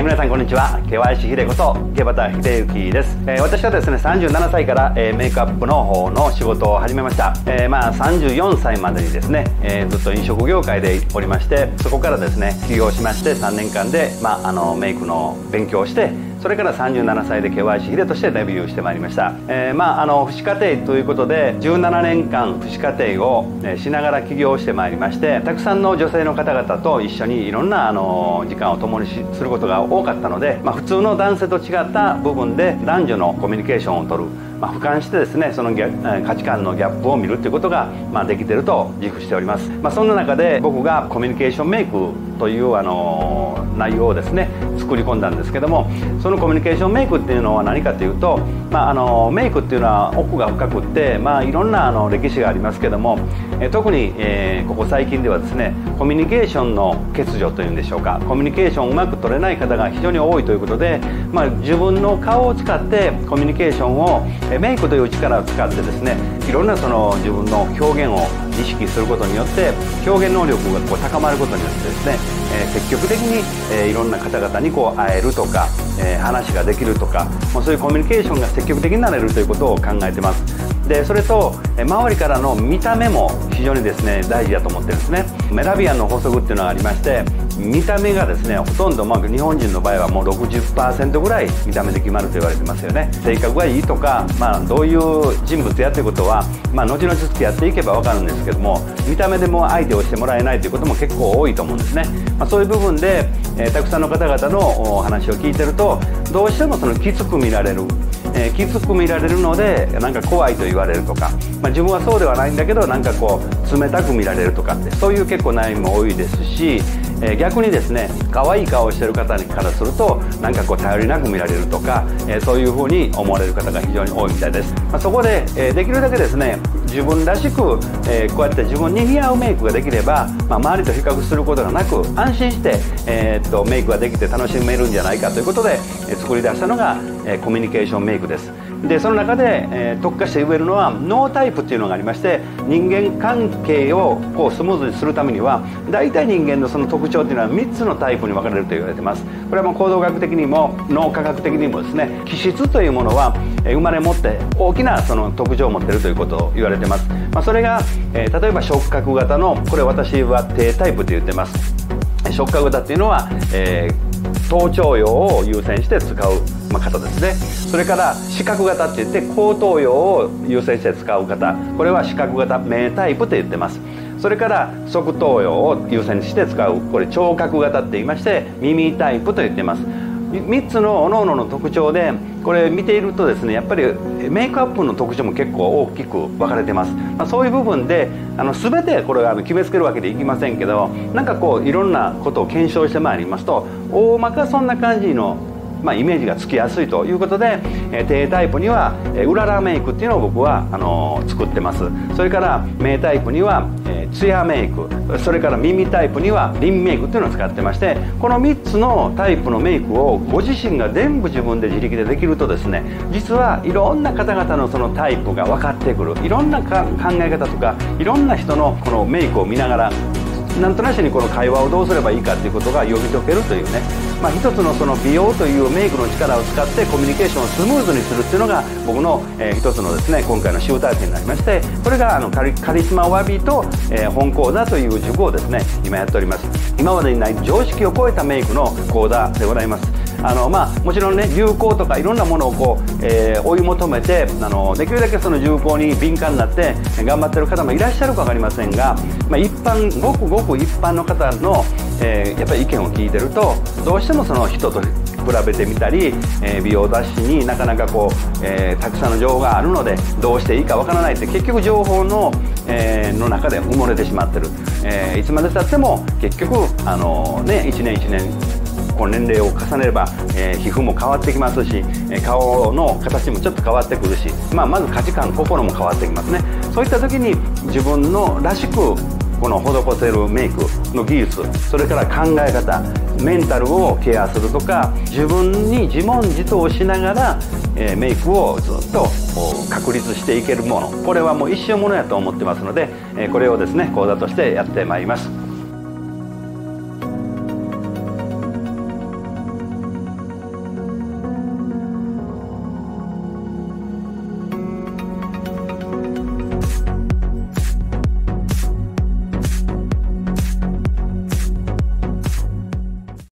皆さんこんにちは、けわやしひでこと池畑秀幸です。私はですね、37歳から、メイクアップの方の仕事を始めました。34歳までにですね、ずっと飲食業界でおりまして、そこからですね起業しまして、3年間で、メイクの勉強をして、それから37歳でけわやしひでとしてデビューしてまいりました。父子家庭ということで17年間父子家庭をしながら起業してまいりまして、たくさんの女性の方々と一緒にいろんな時間を共にすることが多かったので、普通の男性と違った部分で男女のコミュニケーションを取る、俯瞰してですね、その価値観のギャップを見るということが、できていると自負しております。そんな中で僕がコミュニケーションメイクという内容をですね作り込んだんですけども、そのコミュニケーションメイクっていうのは何かというと、メイクっていうのは奥が深くって、いろんな歴史がありますけども、特に、ここ最近ではですね、コミュニケーションの欠如というんでしょうか、コミュニケーションをうまく取れない方が非常に多いということで、自分の顔を使ってコミュニケーションをメイクという力を使ってですね、いろんな自分の表現を意識することによって、表現能力が高まることによってですね、積極的に、いろんな方々に会えるとか、話ができるとか、そういうコミュニケーションが積極的になれるということを考えてます。でそれと周りからの見た目も非常にですね大事だと思ってるんですね。メラビアンの法則っていうのがありまして、見た目がですねほとんど、日本人の場合はもう 60% ぐらい見た目で決まると言われてますよね。性格がいいとか、どういう人物やということは、後々付き合っていけば分かるんですけども、見た目でも相手をしてもらえないということも結構多いと思うんですね。そういう部分で、たくさんの方々のお話を聞いてると、どうしてもきつく見られる、きつく見られるのでなんか怖いと言われるとか、自分はそうではないんだけどなんか冷たく見られるとかって、そういう結構悩みも多いですし、逆にですね可愛い顔をしている方からするとなんか頼りなく見られるとか、そういうふうに思われる方が非常に多いみたいです。そこで、できるだけですね自分らしく、こうやって自分に似合うメイクができれば、周りと比較することがなく安心して、メイクができて楽しめるんじゃないかということで、作り出したのが、コミュニケーションメイクです。でその中で、特化して言えるのはノータイプっていうのがありまして、人間関係をスムーズにするためには大体人間の特徴っていうのは3つのタイプに分かれると言われてます。これは行動学的にも脳科学的にもですね、気質というものは生まれ持って大きな特徴を持っているということを言われてます。それが、例えば触覚型の、これ私は低タイプと言ってます。触覚型っていうのは、頭頂葉を優先して使う方ですね。それから視覚型っていって後頭葉を優先して使う方、これは視覚型名タイプと言ってます。それから側頭葉を優先して使う、これ聴覚型って言いまして耳タイプと言ってます。3つのおのおのの特徴で、これ見ているとですね、やっぱりメイクアップの特徴も結構大きく分かれてます。そういう部分で全てこれは決めつけるわけでいきませんけど、なんかいろんなことを検証してまいりますと、大まかそんな感じのイメージがつきやすいということで、低タイプにはうららメイクっていうのを僕は作ってます。それから名タイプにはツヤメイク、それから耳タイプにはリンメイクっていうのを使ってまして、この3つのタイプのメイクをご自身が全部自分で自力でできるとですね、実はいろんな方々のタイプが分かってくる、いろんな考え方とかいろんな人のメイクを見ながら、なんとなしに会話をどうすればいいかということが読み解けるというね、一つの美容というメイクの力を使ってコミュニケーションをスムーズにするっていうのが僕の一つのですね今回の集大成になりまして、これがカリスマワビーと本講座という塾をですね今やっております。今までにない常識を超えたメイクの講座でございます。もちろんね、流行とかいろんなものを追い求めて、できるだけ流行に敏感になって頑張ってる方もいらっしゃるか分かりませんが、ごくごく一般の方の、やっぱり意見を聞いてると、どうしても人と比べてみたり、美容雑誌になかなかたくさんの情報があるのでどうしていいかわからないって、結局情報の中で埋もれてしまってる、いつまでたっても結局一年一年年齢を重ねれば、皮膚も変わってきますし、顔の形もちょっと変わってくるし、まず価値観、心も変わってきますね。そういった時に自分のらしく施せるメイクの技術、それから考え方、メンタルをケアするとか、自分に自問自答しながらメイクをずっと確立していけるもの、これはもう一生ものやと思ってますので、これをですね講座としてやってまいります。